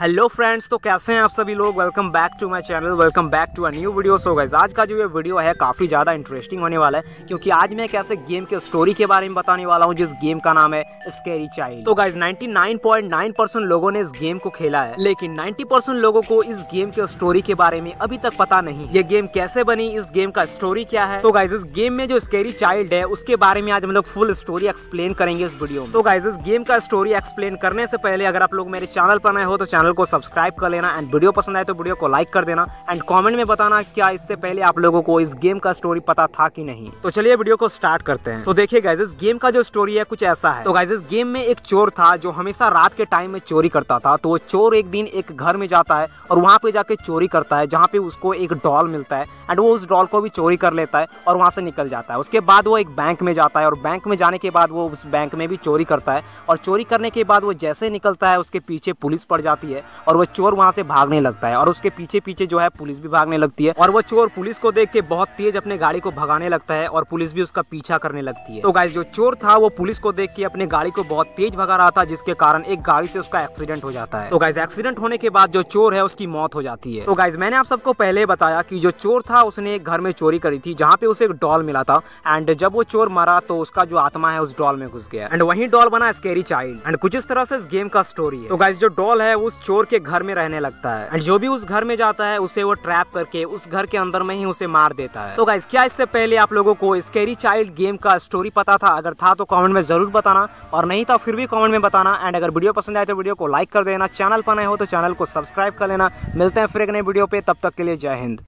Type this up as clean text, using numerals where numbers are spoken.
Hello friends, तो कैसे हैं आप सभी लोग। Welcome back to my channel, welcome back to a new video. So guys, आज का जो ये वीडियो है काफ़ी ज़्यादा इंटरेस्टिंग होने वाला है, क्योंकि आज मैं एक ऐसे गेम के स्टोरी के बारे में बताने वाला हूँ जिस गेम का नाम है स्कैरी चाइल्ड। तो गाइस, 99.9% लोगों ने इस गेम को खेला है, लेकिन 90% लोगों को इस गेम के स्टोरी के बारे में अभी तक पता नहीं। ये गेम कैसे बनी, इस गेम का स्टोरी क्या है, तो गाइस इस गेम में जो स्कैरी चाइल्ड है उसके बारे में आज हम लोग फुल स्टोरी एक्सप्लेन करेंगे इस वीडियो में। तो गाइस, इस गेम का स्टोरी एक्सप्लेन करने से पहले अगर आप लोग मेरे चैनल पर नए हो तो चैनल को सब्सक्राइब कर लेना, एंड वीडियो पसंद आए तो वीडियो को लाइक कर देना, एंड कमेंट में बताना क्या इससे पहले आप लोगों को इस गेम का स्टोरी पता था कि नहीं। तो चलिए वीडियो को स्टार्ट करते हैं। तो देखिए गाइस, इस गेम का जो स्टोरी है कुछ ऐसा है। तो गाइस, इस गेम में एक चोर था जो हमेशा रात के टाइम में चोरी करता था। तो वो चोर एक दिन एक घर में जाता है और वहाँ पे जाके चोरी करता है, जहाँ पे उसको एक डॉल मिलता है, एंड वो उस डॉल को भी चोरी कर लेता है और वहाँ से निकल जाता है। उसके बाद वो एक बैंक में जाता है और बैंक में जाने के बाद वो उस बैंक में भी चोरी करता है, और चोरी करने के बाद वो जैसे निकलता है उसके पीछे पुलिस पड़ जाती है और वो चोर वहाँ से भागने लगता है, और उसके पीछे पीछे जो है पुलिस भी भागने लगती है, और वो चोर पुलिस को देख के बहुत तेज अपने गाड़ी को भगाने लगता है और पुलिस भी उसका पीछा करने लगती है। तो गाइस, जो चोर था वो पुलिस को देख के अपने गाड़ी को बहुत तेज भगा रहा था, जिसके कारण एक गाड़ी से उसका एक्सीडेंट हो जाता है। तो गाइस, एक्सीडेंट होने के बाद जो चोर है उसकी मौत हो जाती है। तो गाइस, मैंने आप सबको पहले बताया कि जो चोर था उसने एक घर में चोरी करी थी जहाँ पे उसे एक डॉल मिला था, एंड जब वो चोर मरा तो उसका जो आत्मा है उस डॉल में घुस गया, एंड वही डॉल बना स्कैरी चाइल्ड, एंड कुछ इस तरह से इस गेम का स्टोरी है। तो गाइस, जो डॉल है उस चोर के घर में रहने लगता है, एंड जो भी उस घर में जाता है उसे वो ट्रैप करके उस घर के अंदर में ही उसे मार देता है। तो गाइस, क्या इससे पहले आप लोगों को स्कैरी चाइल्ड गेम का स्टोरी पता था? अगर था तो कमेंट में जरूर बताना, और नहीं था फिर भी कमेंट में बताना, एंड अगर वीडियो पसंद आए तो वीडियो को लाइक कर देना, चैनल पर नए हो तो चैनल को सब्सक्राइब कर लेना। मिलते हैं फिर एक नई वीडियो पे, तब तक के लिए जय हिंद।